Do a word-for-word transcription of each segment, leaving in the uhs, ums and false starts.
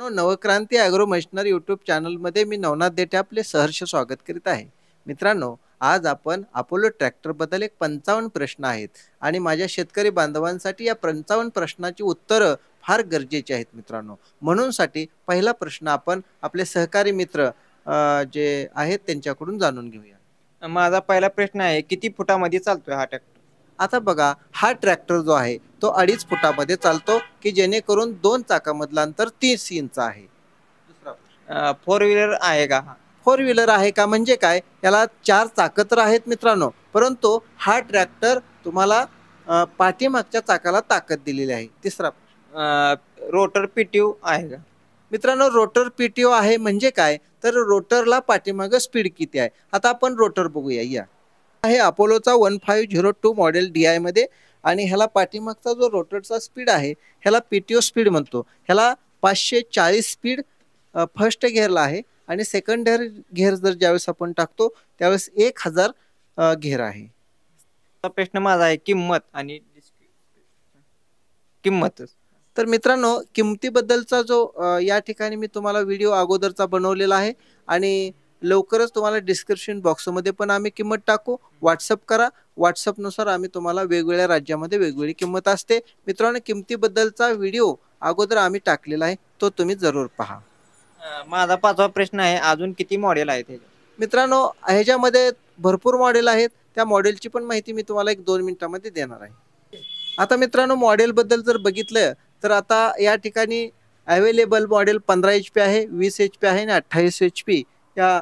No Navkranti agro machinery YouTube चॅनलमध्ये मी नवनाथ देठे आपले सहर्ष स्वागत करीत आहे। मित्रांनो, आज आपण अपोलो ट्रॅक्टरबद्दल एक पंचावन्न प्रश्न आहेत आणि माझ्या शेतकरी बांधवांसाठी या पंचावन्न प्रश्नाची उत्तरं फार गरजेची आहेत मित्रांनो। म्हणून साठी पहिला प्रश्न आपण आपले सहकारी मित्र जे आहेत त्यांच्याकडून जाणून घेऊया। माझा पहिला प्रश्न आहे, किती फुटामध्ये चालतोय हा ट्रॅक्टर? आता बघा, हा ट्रॅक्टर जो आहे तो अडीच फुटामध्ये चालतो की जेणेकरून दोन चाकामधला अंतर तीस इंच आहे। दुसरा, फोर व्हीलर आहे का? फोर व्हीलर आहे का म्हणजे काय, याला चार चाक तर आहेत मित्रांनो, परंतु हा ट्रॅक्टर तुम्हाला पाठीमागच्या चाकाला ताकद दिलेली आहे। तिसरा, रोटर पीटीओ आहे का? मित्रांनो, रोटर पीटीओ आहे म्हणजे काय, तर रोटरला पाठीमागे स्पीड किती आहे। आता आपण रोटर बघूया। या आहे अपोलोचा one five zero two model D I मध्ये आणि ह्याला पाठीमागचा जो रोटरचा स्पीड आहे ह्याला पीटीओ स्पीड म्हणतो। ह्याला पाचशे चाळीस स्पीड फर्स्ट घेरला आहे आणि सेकंड घेर घेर जर ज्यावेळेस आपण टाकतो त्यावेळेस एक हजार घेर आहे। प्रश्न माझा आहे किंमत आणि किंमत। तर मित्रांनो, किमतीबद्दलचा जो या ठिकाणी मी तुम्हाला व्हिडिओ अगोदरचा बनवलेला आहे आणि लवकरच तुम्हाला डिस्क्रिप्शन बॉक्समध्ये पण आम्ही किंमत टाकू। व्हॉट्सअप करा, व्हॉट्सअपनुसार आम्ही तुम्हाला वेगवेगळ्या राज्यामध्ये वेगवेगळी किंमत असते। मित्रांनो, किमतीबद्दलचा व्हिडिओ अगोदर आम्ही टाकलेला आहे, तो तुम्ही जरूर पहा। माझा पाचवा प्रश्न आहे, अजून किती मॉडेल आहेत? मित्रांनो, ह्याच्यामध्ये भरपूर मॉडेल आहेत, त्या मॉडेलची पण माहिती मी तुम्हाला एक दोन मिनिटांमध्ये देणार आहे। आता मित्रांनो, मॉडेलबद्दल जर बघितलं तर आता या ठिकाणी अवेलेबल मॉडेल पंधरा एच पी आहे, वीस एच पी आहे आणि अठ्ठावीस एच पी या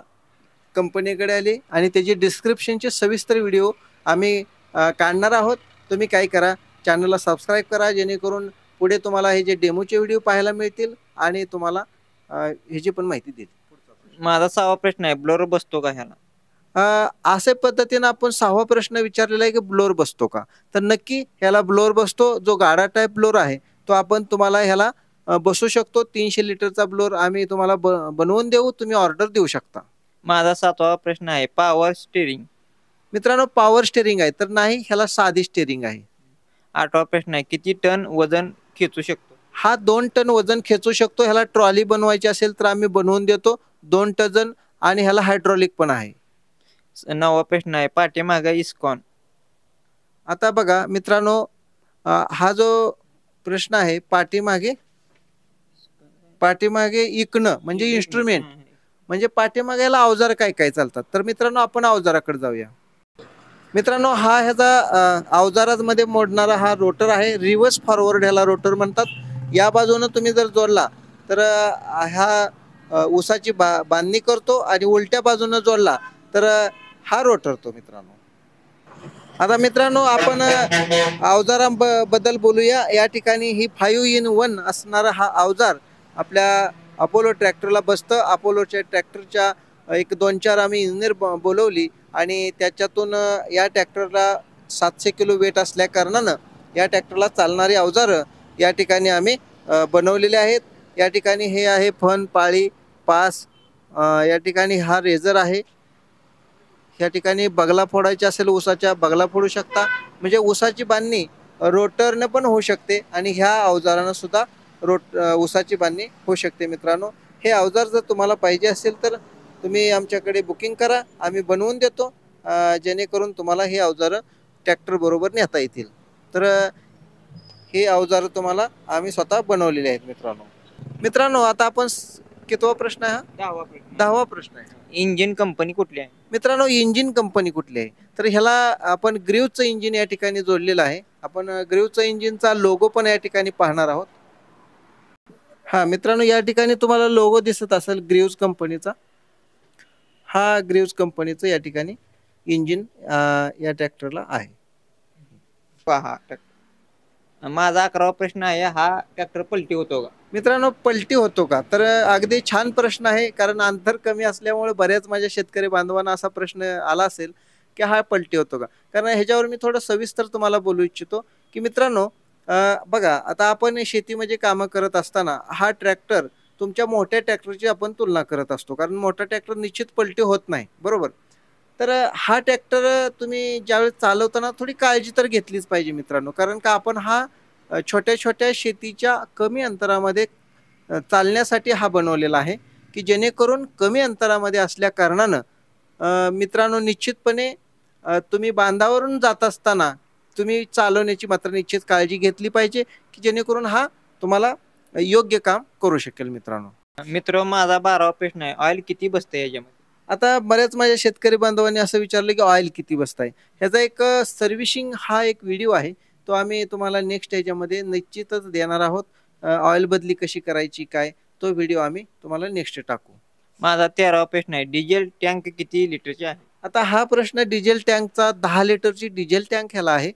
कंपनीकडे आले आणि त्याची डिस्क्रिप्शनचे सविस्तर व्हिडिओ आम्ही काढणार आहोत। तुम्ही काय करा, चॅनलला सबस्क्राईब करा जेणेकरून पुढे तुम्हाला हे जे डेमोचे व्हिडिओ पाहायला मिळतील आणि तुम्हाला ह्याची पण माहिती देईल। माझा सहावा प्रश्न आहे, ब्लोअर बसतो का ह्याला? असे पद्धतीनं आपण सहावा प्रश्न विचारलेला आहे की ब्लोअर बसतो का, तर नक्की ह्याला ब्लोअर बसतो। जो गाडा टाईप ब्लोअर आहे तो आपण तुम्हाला ह्याला बसू शकतो। तीनशे लिटरचा ब्लोअर आम्ही तुम्हाला बनवून देऊ, तुम्ही ऑर्डर देऊ शकता। माझा सातवा प्रश्न आहे, पॉवर स्टीरिंग? मित्रांनो, पॉवर स्टीरिंग आहे तर नाही, ह्याला साधी स्टीरिंग आहे। आठवा प्रश्न आहे, किती टन वजन खेचू शकतो हा? दोन टन वजन खेचू शकतो। ह्याला ट्रॉली बनवायची असेल तर आम्ही बनवून देतो, दोन टन, आणि ह्याला हायड्रॉलिक पण आहे। नववा प्रश्न आहे, पाठीमागे इस्कॉन? आता बघा मित्रांनो, हा जो प्रश्न आहे पाठीमागे पाठीमागे इकणं म्हणजे इन्स्ट्रुमेंट म्हणजे पाठीमागेला अवजार काय काय चालतात, तर मित्रांनो आपण अवजाराकडे जाऊया। मित्रांनो, हा ह्याचा अवजारामध्ये मोडणारा हा रोटर आहे, रिव्हर्स फॉरवर्ड ह्याला रोटर म्हणतात। या बाजूनं तुम्ही जर जोडला तर हा ऊसाची बा बांधणी करतो आणि उलट्या बाजूनं जोडला तर हा रोटर तो मित्रांनो। आता मित्रांनो, आपण अवजाराबद्दल बोलूया। या ठिकाणी ही फाईव्ह इन वन असणारा हा अवजार आपल्या अपोलो ट्रॅक्टरला बसतं। अपोलोच्या ट्रॅक्टरच्या एक दोन चार आम्ही इंजिनियर बोलवली आणि त्याच्यातून या ट्रॅक्टरला सातशे किलो वेट असल्या कारणानं या ट्रॅक्टरला चालणारी अवजारं या ठिकाणी आम्ही बनवलेले आहेत। या ठिकाणी हे आहे फन, पाळी, पास, या ठिकाणी हा रेझर आहे। या ठिकाणी बगला फोडायची असेल ऊसाच्या बगला फोडू शकता, म्हणजे ऊसाची बांधणी रोटरनं पण होऊ शकते आणि ह्या अवजारानं सुद्धा रोट ऊसाची बांधणी होऊ शकते। मित्रांनो, हे अवजार जर तुम्हाला पाहिजे असेल तर तुम्ही आमच्याकडे बुकिंग करा, आम्ही बनवून देतो जेणेकरून तुम्हाला हे अवजारं ट्रॅक्टर बरोबर नेता येतील। तर हे अवजारं तुम्हाला आम्ही स्वतः बनवलेले आहेत मित्रांनो। मित्रांनो, आता आपण कितवा प्रश्न आहे? दहावा प्रश्न दहावा प्रश्न आहे, इंजिन कंपनी कुठली आहे? मित्रांनो, इंजिन कंपनी कुठली आहे तर ह्याला आपण ग्रूजचं इंजिन या ठिकाणी जोडलेलं आहे। आपण ग्रूजचं इंजिनचा लोगो पण या ठिकाणी पाहणार आहोत। हा मित्रांनो, या ठिकाणी तुम्हाला लोगो दिसत असेल ग्रूज कंपनीचा। हा ग्रूज कंपनीचं या ठिकाणी इंजिन या ट्रॅक्टरला आहे पहा ट्रॅक्टर। माझा अकरावा प्रश्न आहे, हा ट्रॅक्टर पलटी होतो का? मित्रांनो, पलटी होतो का तर अगदी छान प्रश्न आहे, कारण अंतर कमी असल्यामुळे बऱ्याच माझ्या शेतकरी बांधवांना असा प्रश्न आला असेल की हा पलटी होतो का, कारण ह्याच्यावर मी थोडं सविस्तर तुम्हाला बोलू इच्छितो की मित्रांनो बघा, आता आपण शेतीमध्ये कामं करत असताना हा ट्रॅक्टर तुमच्या मोठ्या ट्रॅक्टरची आपण तुलना करत असतो, कारण मोठा ट्रॅक्टर निश्चित पलटी होत नाही बरोबर। तर हा ट्रॅक्टर तुम्ही ज्यावेळेस चालवताना थोडी काळजी तर घेतलीच पाहिजे मित्रांनो, कारण का आपण हा छोट्या छोट्या शेतीच्या कमी अंतरामध्ये चालण्यासाठी हा बनवलेला आहे की जेणेकरून कमी अंतरामध्ये असल्या कारणाने मित्रांनो निश्चितपणे तुम्ही बांधावरून जात असताना तुम्ही चालवण्याची मात्र निश्चित काळजी घेतली पाहिजे की जेणेकरून हा तुम्हाला योग्य काम करू शकेल। मित्रांनो मित्र माझा बारावा प्रश्न आहे, ऑइल किती बसते याच्यामध्ये? आता बऱ्याच माझ्या शेतकरी बांधवांनी असं विचारलं की ऑइल किती बसत आहे, ह्याचा एक सर्व्हिसिंग हा एक व्हिडिओ आहे तो आम्ही तुम्हाला नेक्स्ट याच्यामध्ये निश्चितच देणार आहोत। ऑइल बदली कशी करायची काय तो व्हिडिओ आम्ही तुम्हाला नेक्स्ट टाकू। माझा तेरावा प्रश्न आहे, डिझेल टँक किती लिटरची आहे? आता हा प्रश्न डिझेल टँकचा दहा लिटरची डिझेल टँक ह्याला आहे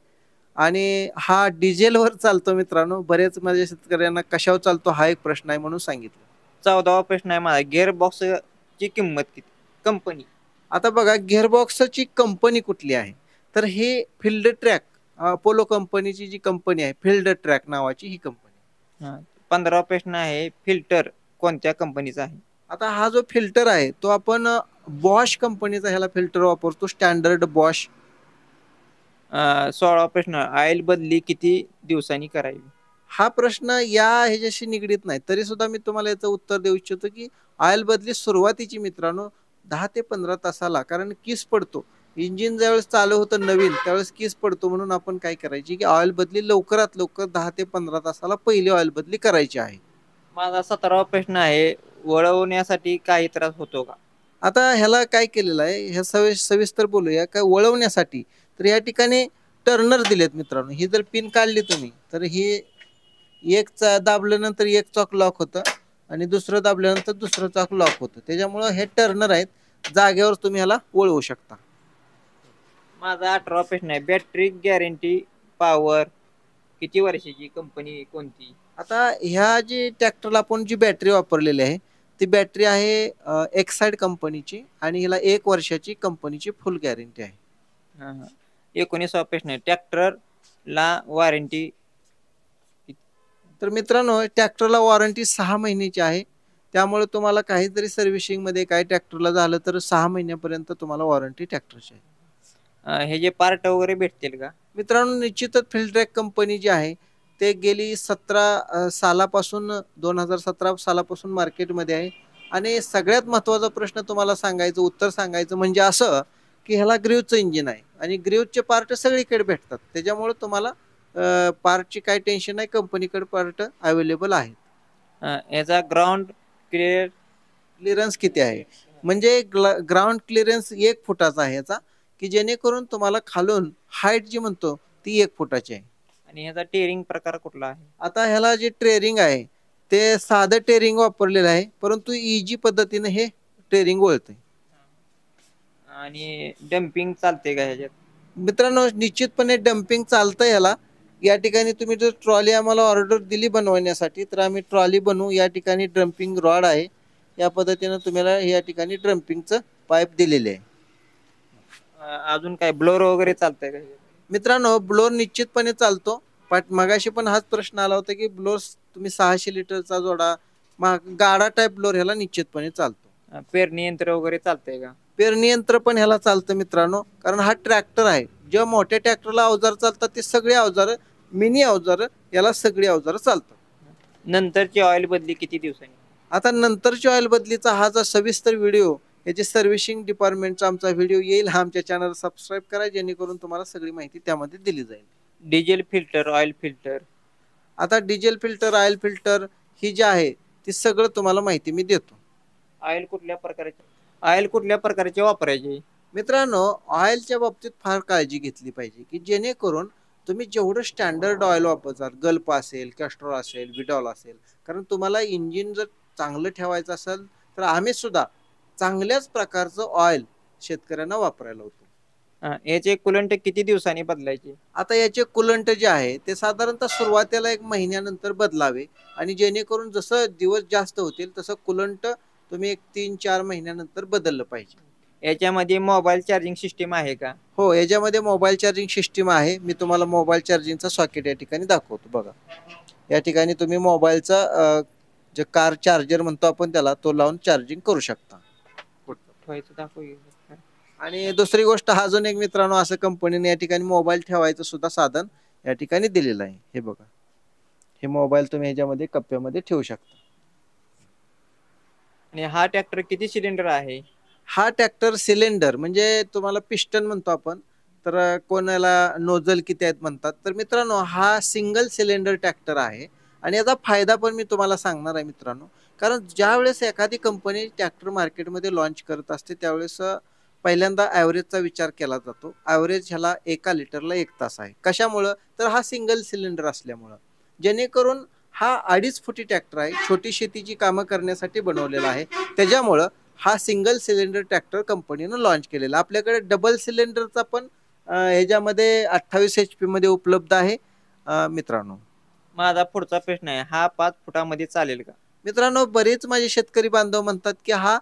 आणि हा डिझेलवर चालतो। मित्रांनो बरेच माझ्या शेतकऱ्यांना कशावर चालतो हा एक प्रश्न आहे म्हणून सांगितलं। चौदावा प्रश्न आहे माझा, गिअर बॉक्सची किंमत किती कंपनी? आता बघा गिअरबॉक्सची कंपनी कुठली आहे तर हे फील्ड ट्रॅक अपोलो कंपनीची जी कंपनी आहे फील्ड ट्रॅक नावाची ही कंपनी। पंधरावा प्रश्न आहे, फिल्टर कोणत्या कंपनीचा आहे? आता हा जो फिल्टर आहे तो आपण बॉश कंपनीचा ह्याला फिल्टर वापरतो, स्टँडर्ड बॉश। सोळावा प्रश्न, ऑइल बदली किती दिवसांनी करावी? हा प्रश्न या ह्याच्याशी निगडीत नाही तरी सुद्धा मी तुम्हाला याचं उत्तर देऊ इच्छितो की ऑइल बदली सुरुवातीची मित्रांनो दहा ते पंधरा तासाला, कारण किस पडतो इंजिन ज्यावेळेस चालू होतं नवीन त्यावेळेस किस पडतो म्हणून आपण काय करायची की ऑइल बदली लवकरात लवकर दहा ते पंधरा तासाला पहिली ऑइल बदली करायची आहे। माझा सतरावा प्रश्न आहे, वळवण्यासाठी काही त्रास होतो का? आता ह्याला काय केलेलं आहे ह्या सवि सविस्तर बोलूया काय वळवण्यासाठी, तर या ठिकाणी टर्नर दिलेत मित्रांनो, ही जर पिन काढली तुम्ही तर हे एक चा दाबल्यानंतर एक चॉक लॉक होतं आणि दुसरं दाबल्यानंतर दुसरं चाक लॉक होतं, त्याच्यामुळं हे टर्नर आहेत जागेवर तुम्ही ह्याला वळवू शकता। माझा अठरावा प्रश्न आहे, बॅटरी गॅरंटी पॉवर किती वर्षाची कंपनी कोणती? आता ह्या जी ट्रॅक्टरला आपण जी बॅटरी वापरलेली आहे ती बॅटरी आहे एक्साईड कंपनीची आणि हिला एक वर्षाची कंपनीची फुल गॅरंटी आहे। एकोणीसावा प्रश्न आहे, ट्रॅक्टरला वॉरंटी? तर मित्रांनो ट्रॅक्टरला वॉरंटी सहा महिन्याची आहे त्यामुळे तुम्हाला काहीतरी सर्व्हिसिंगमध्ये काय ट्रॅक्टरला झालं तर सहा महिन्यापर्यंत तुम्हाला वॉरंटी ट्रॅक्टरची आहे। हे जे पार्ट वगैरे भेटतील का? मित्रांनो निश्चितच फिल्ट्रॅक कंपनी जी आहे ते गेली सतरा सालापासून दोन हजार सतरा सालापासून मार्केटमध्ये आहे आणि सगळ्यात महत्त्वाचा प्रश्न तुम्हाला सांगायचं उत्तर सांगायचं म्हणजे असं की ह्याला ग्रूजचं इंजिन आहे आणि ग्रूजचे पार्ट सगळीकडे भेटतात त्याच्यामुळे तुम्हाला पार्टची काय टेन्शन नाही, कंपनीकडे पार्ट अवेलेबल आहेत। याचा ग्राउंड क्लिअर क्लिअरन्स किती आहे म्हणजे ग्राउंड क्लिअरन्स एक फुटाचा आहे याचा की जेणेकरून तुम्हाला खालून हाईट जी म्हणतो ती एक फुटाची आहे। आणि याचा टेरिंग प्रकार कुठला आहे? आता ह्याला जे टेरिंग आहे ते साधं टेरिंग वापरलेलं आहे परंतु इजी पद्धतीने हे टेरिंग वळते। आणि डम्पिंग चालते का ह्याच्यात? मित्रांनो निश्चितपणे डम्पिंग चालतं ह्याला। या ठिकाणी तुम्ही जर ट्रॉली आम्हाला ऑर्डर दिली बनवण्यासाठी तर आम्ही ट्रॉली बनवू, या ठिकाणी ड्रम्पिंग रॉड आहे या पद्धतीनं तुम्हाला या ठिकाणी ड्रम्पिंगचं पाईप दिलेले आहे। अजून काय ब्लोअर वगैरे चालतंय का? मित्रांनो ब्लोअर निश्चितपणे चालतो, पाठ मगाशी पण हाच प्रश्न आला होता की ब्लोअर तुम्ही सहाशे लिटरचा जोडा मग गाडा टाईप ब्लोअर ह्याला निश्चितपणे चालतो। पेरणी यंत्र वगैरे चालतंय का? पेरणी यंत्र पण ह्याला चालतं मित्रांनो, कारण हा ट्रॅक्टर आहे जेव्हा मोठ्या ट्रॅक्टरला अवजार चालतात ते सगळे अवजार मिनी अवजार याला सगळी अवजार चालतात। नंतरची ऑइल बदली किती दिवसांनी? आता नंतरची ऑइल बदलीचा हा जो सविस्तर व्हिडिओ याचे सर्व्हिसिंग डिपार्टमेंटचा आमचा व्हिडिओ येईल, हा आमच्या चॅनलला सबस्क्राईब करा जेणेकरून तुम्हाला सगळी माहिती त्यामध्ये दिली जाईल। Diesel filter oil filter? आता डिझेल फिल्टर ऑइल फिल्टर ही जी आहे ती सगळं तुम्हाला माहिती मी देतो। ऑइल कुठल्या प्रकारचे ऑइल कुठल्या प्रकारचे वापरायचे? मित्रांनो ऑइलच्या बाबतीत फार काळजी घेतली पाहिजे की जेणेकरून तुम्ही जेवढं स्टँडर्ड ऑइल वापरतात गल्प असेल कॅस्ट्रॉल असेल विडॉल असेल, कारण तुम्हाला इंजिन जर चांगलं ठेवायचं असेल तर आम्ही सुद्धा चांगल्याच प्रकारचं ऑइल शेतकऱ्यांना वापरायला होतो। याचे कुलंट किती दिवसांनी बदलायचे? आता याचे कुलंट जे आहे ते साधारणतः सुरुवातीला एक महिन्यानंतर बदलावे आणि जेणेकरून जसं दिवस जास्त होतील तसं कुलंट तुम्ही एक तीन चार महिन्यानंतर बदललं पाहिजे। याच्यामध्ये मोबाईल चार्जिंग सिस्टीम आहे का? हो याच्यामध्ये मोबाईल चार्जिंग सिस्टीम आहे, मी तुम्हाला मोबाईल चार्जिंगचा सॉकेट या ठिकाणी दाखवतो। बघा या ठिकाणी तुम्ही मोबाईलचा जे कार चार्जर म्हणतो आपण त्याला तो लावून चार्जिंग करू शकता। आणि दुसरी गोष्ट अजून एक मित्रांनो असं कंपनीने या ठिकाणी मोबाईल ठेवायचं सुद्धा साधन या ठिकाणी दिलेलं आहे, हे बघा हे मोबाईल तुम्ही ह्याच्यामध्ये कप्प्यामध्ये ठेवू शकता। आणि हा ट्रॅक्टर किती सिलेंडर आहे? हा ट्रॅक्टर सिलेंडर म्हणजे तुम्हाला पिस्टन म्हणतो आपण, तर कोणाला नोजल किती आहेत म्हणतात. तर मित्रांनो हा सिंगल सिलेंडर ट्रॅक्टर आहे आणि याचा फायदा पण मी तुम्हाला सांगणार आहे मित्रांनो. कारण ज्या वेळेस एखादी कंपनी ट्रॅक्टर मार्केटमध्ये लॉन्च करत असते त्यावेळेस पहिल्यांदा ॲव्हरेजचा विचार केला जातो. ॲव्हरेज ह्याला एका लिटरला एक तास आहे. कशामुळं? तर हा सिंगल सिलेंडर असल्यामुळं. जेणेकरून हा अडीच फुटी ट्रॅक्टर आहे, छोटी शेतीची कामं करण्यासाठी बनवलेला आहे. त्याच्यामुळं हा सिंगल सिलेंडर ट्रॅक्टर कंपनीनं लॉन्च केलेला. आपल्याकडे डबल सिलेंडरचा पण ह्याच्यामध्ये अठ्ठावीस एच पी मध्ये उपलब्ध आहे मित्रांनो. माझा पुढचा प्रश्न आहे, हा पाच फुटामध्ये चालेल का? मित्रांनो बरेच माझे शेतकरी बांधव म्हणतात की हा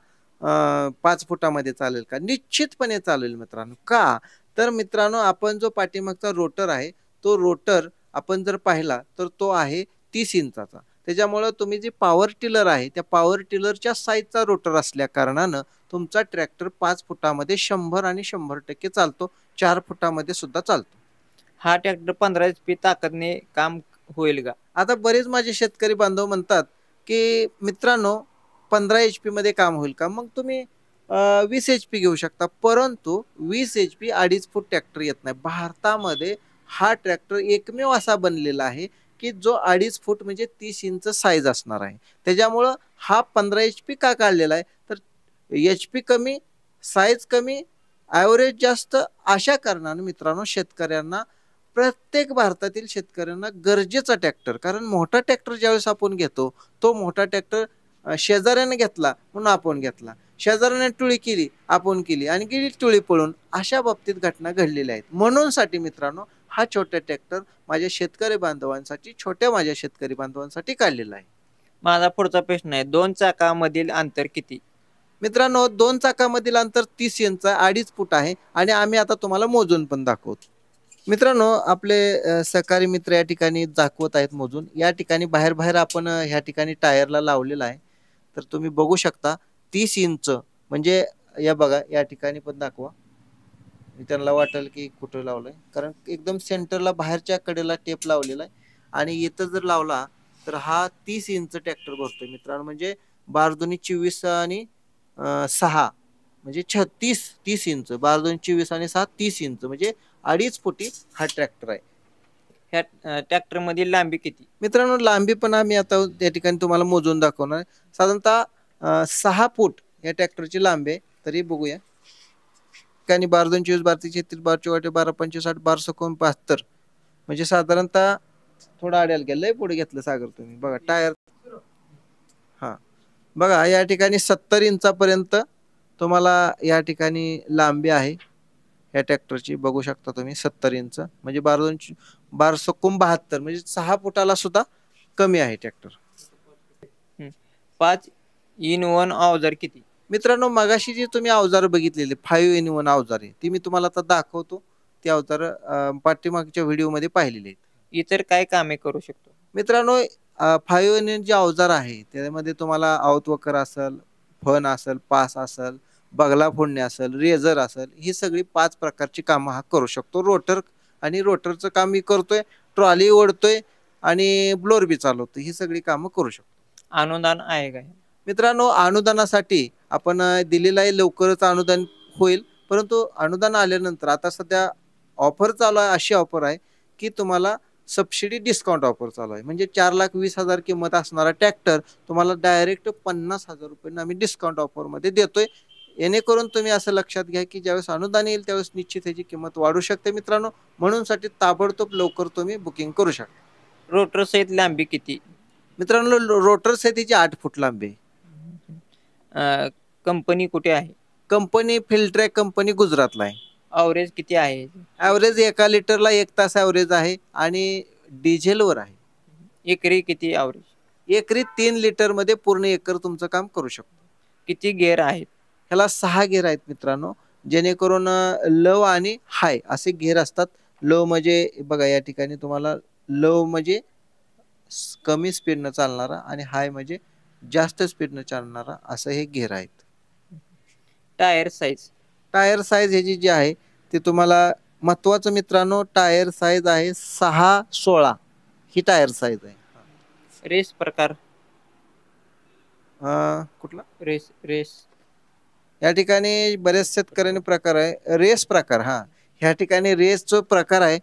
पाच फुटामध्ये चालेल का? निश्चितपणे चालेल मित्रांनो. का तर मित्रांनो आपण जो पाठीमागचा रोटर आहे तो रोटर आपण जर पाहिला तर तो आहे तीस इंचाचा. त्याच्यामुळं तुम्ही जी पॉवर टिलर आहे त्या पॉवर टिलरच्या साईजचा रोटर असल्या कारणानं तुमचा ट्रॅक्टर पाच फुटामध्ये शंभर आणि शंभर टक्के चालतो. चार फुटामध्ये सुद्धा चालतो. हा ट्रॅक्टर पंधरा एच पी ताकदने काम होईल का? आता बरेच माझे शेतकरी बांधव म्हणतात की मित्रांनो पंधरा एच पी मध्ये काम होईल का? मग तुम्ही वीस एच पी घेऊ शकता, परंतु वीस एच पी अडीच फूट ट्रॅक्टर येत नाही. भारतामध्ये हा ट्रॅक्टर एकमेव असा बनलेला आहे की जो अडीच फूट म्हणजे तीस इंच साईज असणार आहे. त्याच्यामुळं हा पंधरा एच पी का काढलेला आहे? तर एच पी कमी, साईज कमी, ॲव्हरेज जास्त अशा कारणानं मित्रांनो शेतकऱ्यांना, प्रत्येक भारतातील शेतकऱ्यांना गरजेचा ट्रॅक्टर. कारण मोठा ट्रॅक्टर ज्यावेळेस आपण घेतो तो मोठा ट्रॅक्टर शेजाऱ्याने घेतला म्हणून आपण घेतला, शेजाऱ्याने टोळी केली आपण केली आणि गेली टोळी पळून, अशा बाबतीत घटना घडलेल्या आहेत. म्हणून साठी मित्रांनो हा छोटा ट्रॅक्टर माझ्या शेतकरी बांधवांसाठी, छोट्या माझ्या शेतकरी बांधवांसाठी काढलेला आहे. माझा पुढचा प्रश्न आहे, दोन चाकामधील अंतर किती? मित्रांनो दोन चाकामधील अंतर तीस इंच अडीच फूट आहे आणि आम्ही आता तुम्हाला मोजून पण दाखवतो मित्रांनो. आपले सहकारी मित्र या ठिकाणी दाखवत आहेत मोजून. या ठिकाणी बाहेर बाहेर आपण ह्या ठिकाणी टायरला लावलेला आहे, तर तुम्ही बघू शकता तीस इंच म्हणजे या बघा या ठिकाणी पण दाखवा. त्यांना वाटेल की कुठं लावलंय, कारण एकदम सेंटरला बाहेरच्या कडेला टेप लावलेला आहे आणि इथं जर लावला तर हा तीस इंच ट्रॅक्टर भरतोय मित्रांनो. म्हणजे बारा दोन्ही चोवीस आणि सहा म्हणजे छत्तीस, तीस इंच, बारा दोन चोवीस आणि सहा तीस इंच म्हणजे अडीच फुटी हा ट्रॅक्टर आहे. ह्या ट्रॅक्टर मधील लांबी किती? मित्रांनो लांबी पण आम्ही आता त्या ठिकाणी तुम्हाला मोजून दाखवणार आहे. साधारणतः सहा फूट या ट्रॅक्टरची लांबी आहे. तरी बघूया ठिकाणी बारा दोन चोवीस, बारा तीस छत्तीस, बारा चौवाटे, बारा पंचवीस आठ, बारा सकोण बहात्तर म्हणजे साधारणतः थोडा आड्याला गेलं, लय पुढे घेतलं सागर तुम्ही बघा टायर. हा बघा या ठिकाणी सत्तर इंचापर्यंत तुम्हाला या ठिकाणी लांबी आहे या ट्रॅक्टरची. बघू शकता तुम्ही सत्तर इंच म्हणजे बारा दोन बारा सकोण बहात्तर म्हणजे सहा फुटाला सुद्धा कमी आहे ट्रॅक्टर. पाच इन वन अवजार किती? मित्रांनो मगाशी जी तुम्ही अवजार बघितलेली फाईव्ह इन वन अवजार आहे ती मी तुम्हाला आता दाखवतो. ती अवजार पाठीमागच्या व्हिडिओमध्ये पाहिलेली आहेत. इतर काय कामे करू शकतो? मित्रांनो फाईव्ह इन वन जे अवजार आहे त्यामध्ये तुम्हाला आवत वकर असेल, फन असेल, पास असेल, बगला फोडणे असेल, रेझर असेल, ही सगळी पाच प्रकारची कामं हा करू शकतो. रोटर आणि रोटरचं काम मी करतोय, ट्रॉली ओढतोय आणि ब्लोअर बी चालवतोय, ही सगळी कामं करू शकतो. अनुदान आहे काय? मित्रांनो अनुदानासाठी आपण दिलेलं आहे, लवकरच अनुदान होईल. परंतु अनुदान आल्यानंतर आता सध्या ऑफर चालू आहे, अशी ऑफर आहे की तुम्हाला सबसिडी डिस्काउंट ऑफर चालू आहे. म्हणजे चार लाख वीस हजार किंमत असणारा ट्रॅक्टर तुम्हाला डायरेक्ट पन्नास हजार रुपये आम्ही डिस्काउंट ऑफरमध्ये देतोय. जेणेकरून तुम्ही असं लक्षात घ्या की ज्यावेळेस अनुदान येईल त्यावेळेस निश्चित ह्याची किंमत वाढू शकते मित्रांनो. म्हणून साठी ताबडतोब लवकर तुम्ही बुकिंग करू शकता. रोटर सहित लांबी किती? मित्रांनो रोटर सहित हिची आठ फूट लांबी आहे. कंपनी कुठे आहे? कंपनी फिल्ट्रॅक कंपनी गुजरातला आहे. ॲव्हरेज किती आहे? ॲव्हरेज एका लिटरला एक तास ॲव्हरेज आहे आणि डिझेलवर आहे. एकरी किती ॲव्हरेज? एकरी तीन लिटरमध्ये पूर्ण एकर तुमचं काम करू शकतो. किती गेअर आहेत? ह्याला सहा गेअर आहेत मित्रांनो. जेणेकरून लव आणि हाय असे गेअर असतात. लव म्हणजे बघा या ठिकाणी तुम्हाला लव म्हणजे कमी स्पीडनं चालणारा आणि हाय म्हणजे जास्त स्पीडनं चालणारा असं हे गेअर आहेत. Tyre size? टायर साईज ह्याची जी आहे ते तुम्हाला महत्वाचं मित्रांनो. टायर साईज आहे सहा सोळा ही टायर साईज आहे. रेस प्रकार? कुठला रेस रेस या ठिकाणी बरेच शेतकऱ्यांनी प्रकार आहे रेस प्रकार हा या ठिकाणी रेस जो प्रकार आहे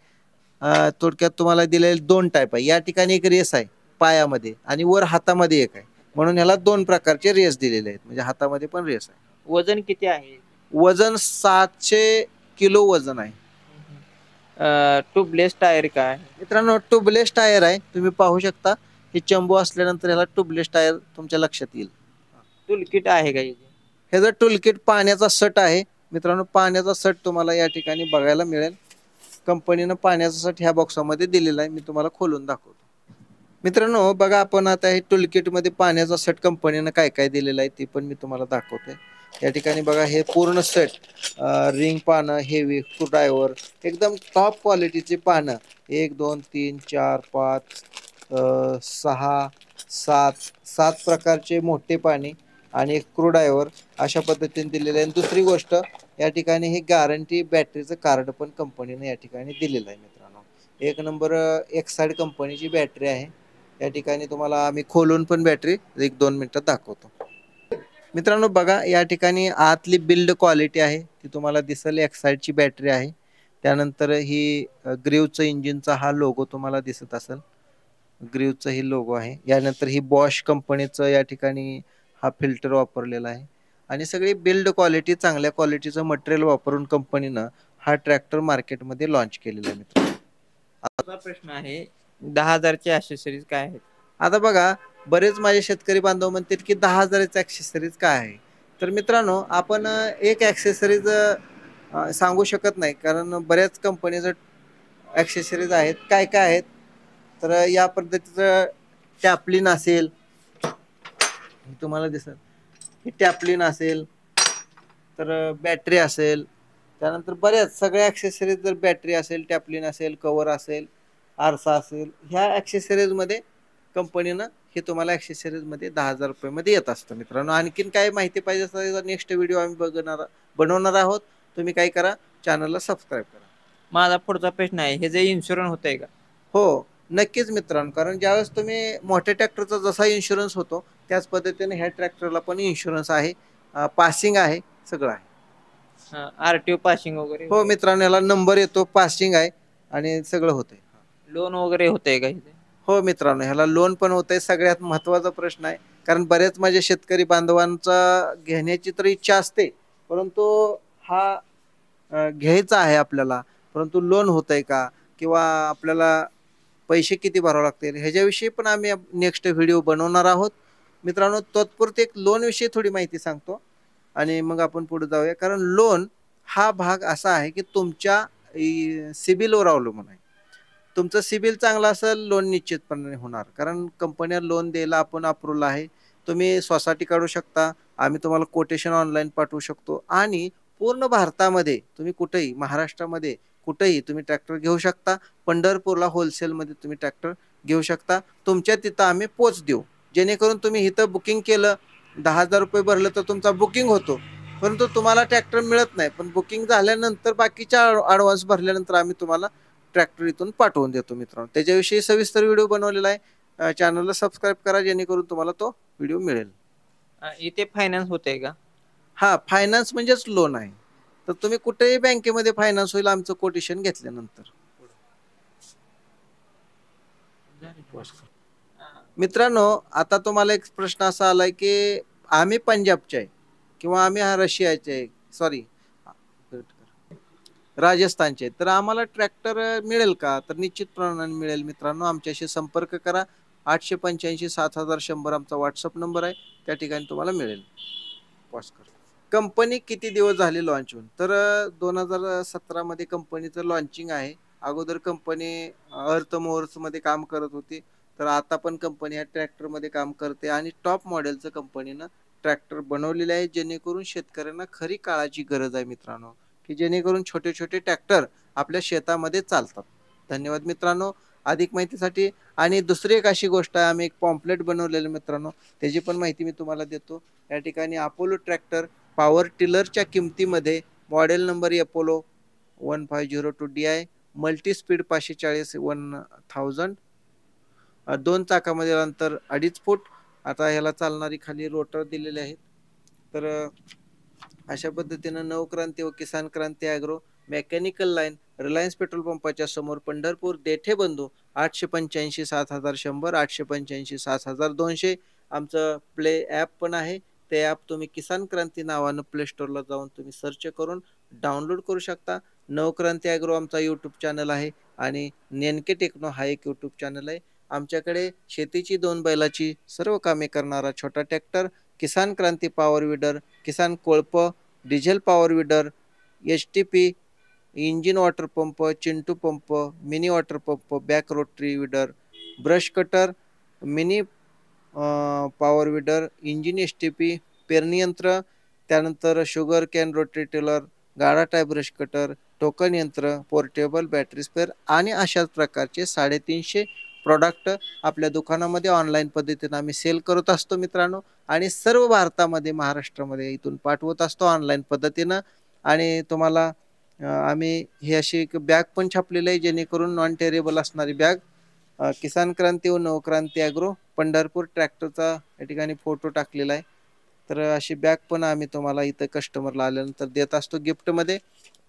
थोडक्यात तुम्हाला दिलेले दोन टाइप आहे। या ठिकाणी एक रेस आहे पायामध्ये आणि वर हातामध्ये एक आहे म्हणून याला दोन प्रकारचे रेस दिलेले आहेत म्हणजे हातामध्ये पण रेस आहे। वजन किती आहे? वजन सातशे किलो वजन आहे। ट्यूबलेस टायर का आहे मित्रांनो ट्यूबलेस टायर आहे तुम्ही पाहू शकता हे चंबो असल्यानंतर याला ट्यूबलेस टायर तुमच्या लक्षात येईल। टूल किट आहे का हे जर टूल किट पाण्याचा सट आहे मित्रांनो पाण्याचा सट तुम्हाला या ठिकाणी बघायला मिळेल कंपनीने पाण्याचा सट ह्या बॉक्समध्ये दिलेला आहे मी तुम्हाला खोलून दाखवतो। मित्रांनो बघा आपण आता हे टूल किट मध्ये पाण्याचा सट कंपनीने काय काय दिलेला आहे ते पण मी तुम्हाला दाखवतोय। या ठिकाणी बघा हे पूर्ण सेट रिंग पानं हेवी स्क्रूड्रायव्हर एकदम टॉप क्वालिटीचे पानं एक दोन तीन चार पाच सहा सात सात प्रकारचे मोठे पाने आणि एक स्क्रूड्रायव्हर अशा पद्धतीने दिलेले आहे। दुसरी गोष्ट या ठिकाणी हे गॅरंटी बॅटरीचं कार्ड पण कंपनीने या ठिकाणी दिलेलं आहे। मित्रांनो एक नंबर एक्साईड कंपनीची बॅटरी आहे या ठिकाणी तुम्हाला आम्ही खोलून पण बॅटरी एक दोन मिनिटात दाखवतो। मित्रांनो बघा या ठिकाणी आतली बिल्ड क्वालिटी आहे ती तुम्हाला दिसेल एक्साईडची बॅटरी आहे त्यानंतर ही ग्रूजचं इंजिनचा हा लोगो तुम्हाला दिसत असेल ग्रूजचं हे लोगो आहे। यानंतर ही बॉश कंपनीचं या ठिकाणी हा फिल्टर वापरलेला आहे आणि सगळी बिल्ड क्वालिटी चांगल्या क्वालिटीचं मटेरियल वापरून कंपनीनं हा ट्रॅक्टर मार्केटमध्ये लॉन्च केलेला आहे। मित्रांनो आता प्रश्न आहे दहा हजारची ॲक्सेसरीज काय आहेत? आता बघा बरेच माझे शेतकरी बांधव म्हणतात की दहा हजाराचं ॲक्सेसरीज काय आहे तर मित्रांनो आपण एक ॲक्सेसरीज सांगू शकत नाही कारण बऱ्याच कंपनीचं ॲक्सेसरीज आहेत काय काय आहेत तर या पद्धतीचं टॅपलिन असेल तुम्हाला दिसेल टॅपलिन असेल तर बॅटरी असेल त्यानंतर बऱ्याच सगळ्या ॲक्सेसरीज जर बॅटरी असेल टॅपलिन असेल कवर असेल आरसा असेल ह्या ॲक्सेसरीजमध्ये कंपनीनं हे तुम्हाला ॲक्सेसरीज मध्ये दहा हजार रुपये मध्ये येत असतं। मित्रांनो आणखीन काय माहिती पाहिजे असेल तर नेक्स्ट व्हिडिओ आम्ही बघणार बनवणार आहोत तुम्ही काय करा चॅनलला सबस्क्राईब करा। माझा पुढचा प्रश्न आहे हे जे इन्शुरन्स होतंय का? हो नक्कीच मित्रांनो कारण ज्यावेळेस तुम्ही मोठ्या ट्रॅक्टरचा जसा इन्शुरन्स होतो त्याच पद्धतीने ह्या ट्रॅक्टरला पण इन्शुरन्स आहे पासिंग आहे सगळं आहे आरटीओ पासिंग वगैरे हो मित्रांनो याला नंबर येतो पासिंग आहे आणि सगळं होतंय। लोन वगैरे होतंय का? हो मित्रांनो ह्याला लोन पण होतंय सगळ्यात महत्त्वाचा प्रश्न आहे कारण बऱ्याच माझ्या शेतकरी बांधवांचा घेण्याची तर इच्छा असते परंतु हा घ्यायचा आहे आपल्याला परंतु लोन होतंय का किंवा आपल्याला पैसे किती भरावे लागतील ह्याच्याविषयी पण आम्ही नेक्स्ट व्हिडिओ बनवणार आहोत। मित्रांनो तत्पुरते एक लोनविषयी थोडी माहिती सांगतो आणि मग आपण पुढे जाऊया कारण लोन हा भाग असा आहे की तुमच्या सिबिलवर अवलंबून आहे तुमचं सिबिल चांगला असेल लोन निश्चितपणे होणार कारण कंपन्या लोन द्यायला आपण अप्रूव्हल आहे तुम्ही स्वसाठी काढू शकता आम्ही तुम्हाला कोटेशन ऑनलाईन पाठवू शकतो आणि पूर्ण भारतामध्ये तुम्ही कुठेही महाराष्ट्रामध्ये कुठेही तुम्ही ट्रॅक्टर घेऊ शकता पंढरपूरला होलसेलमध्ये तुम्ही ट्रॅक्टर घेऊ शकता तुमच्या तिथं आम्ही पोच देऊ जेणेकरून तुम्ही इथं बुकिंग केलं दहा हजार रुपये भरलं तर तुमचा बुकिंग होतो परंतु तुम्हाला ट्रॅक्टर मिळत नाही पण बुकिंग झाल्यानंतर बाकीच्या ॲडव्हान्स भरल्यानंतर आम्ही तुम्हाला ट्रॅक्टर इथून पाठवून देतो। मित्रांनो त्याच्याविषयी सविस्तर व्हिडिओ बनवलेला आहे चॅनलला सबस्क्राईब करा जेणेकरून तुम्हाला तो व्हिडिओ मिळेल। इथे फायनान्स होते का? हा फायनान्स म्हणजेच लोन आहे तर तुम्ही कुठेही बँकेमध्ये फायनान्स होईल आमचं कोटेशन घेतल्यानंतर। मित्रांनो आता तुम्हाला एक प्रश्न असा आलाय की आम्ही पंजाबचे आहे किंवा आम्ही रशियाचे आहे सॉरी राजस्थानचे तर आम्हाला ट्रॅक्टर मिळेल का तर निश्चित प्रमाणात मिळेल। मित्रांनो आमच्याशी संपर्क करा आठशे पंच्याऐंशी सात हजार शंभर आमचा व्हॉट्सअप नंबर आहे त्या ठिकाणी तुम्हाला मिळेल। कंपनी किती दिवस झाले लॉन्च होऊन तर दोन हजार सतरामध्ये कंपनीचं लॉन्चिंग आहे अगोदर कंपनी अर्थ मोहर्समध्ये काम करत होती तर आता पण कंपनी ह्या ट्रॅक्टरमध्ये काम करते आणि टॉप मॉडेलचं कंपनीनं ट्रॅक्टर बनवलेले आहे जेणेकरून शेतकऱ्यांना खरी काळाची गरज आहे। मित्रांनो की जेणेकरून छोटे छोटे ट्रॅक्टर आपल्या शेतामध्ये चालतात। धन्यवाद मित्रांनो अधिक माहितीसाठी आणि दुसरी एक अशी गोष्ट आहे आम्ही एक पॉम्पलेट बनवलेलं मित्रांनो त्याची पण माहिती मी तुम्हाला देतो। या ठिकाणी अपोलो ट्रॅक्टर पॉवर टिलरच्या किमतीमध्ये model number Apollo one five zero two D I multi speed पाचशे चाळीस वन थाउजंड दोन चाकामध्ये अंतर अडीच फूट आता ह्याला चालणारी खाली रोटर दिलेले आहेत। तर अशा पद्धतीने नवक्रांति व Kisan Kranti agro mechanical line Reliance petrol पंपाच्या समोर पंढरपूर देठे बंधू आठशे पंच्याऐंशी सात हजार शंभर, आठशे पंच्याऐंशी सात हजार दोनशे। आमचं प्ले ॲप पण आहे, ते ॲप तुम्ही किसान क्रांती नावानं प्ले स्टोरला जाऊन तुम्ही सर्च करून डाउनलोड करू शकता। नवक्रांति ॲग्रो आमचा यूट्यूब चॅनल आहे आणि नेनके टेक्नो हा एक यूट्यूब चॅनल आहे। आमच्याकडे शेतीची दोन बैलाची सर्व कामे करणारा छोटा ट्रॅक्टर, किसान क्रांती पॉवर विडर, किसान कोळप, diesel power weeder, H T P, engine water pump, Chintu pump, mini water pump, back rotary weeder, brush cutter, mini power weeder, engine S T P, पेरणीयंत्र, त्यानंतर शुगर कॅन रोटरी टिलर, गाडा type brush cutter, token यंत्र, portable battery spare आणि अशाच प्रकारचे साडेतीनशे product आपल्या दुकानामध्ये ऑनलाईन पद्धतीने आम्ही सेल करत असतो मित्रांनो, आणि सर्व भारतामध्ये महाराष्ट्रामध्ये इथून पाठवत असतो ऑनलाईन पद्धतीने। आणि तुम्हाला आम्ही ही अशी एक बॅग पण छापलेली आहे जेणेकरून नॉन टेरेबल असणारी बॅग। किसान क्रांती व नवक्रांति ॲग्रो पंढरपूर ट्रॅक्टरचा या ठिकाणी फोटो टाकलेला आहे। तर अशी बॅग पण आम्ही तुम्हाला इथं कस्टमरला आल्यानंतर देत असतो गिफ्टमध्ये।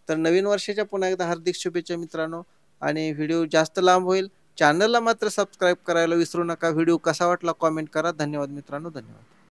तर नवीन वर्षाच्या पुन्हा एकदा हार्दिक शुभेच्छा मित्रांनो, आणि व्हिडिओ जास्त लांब होईल, चॅनलला मात्र सबस्क्राइब करायला विसरू नका। व्हिडिओ कसा वाटला कॉमेंट करा। धन्यवाद मित्रांनो, धन्यवाद।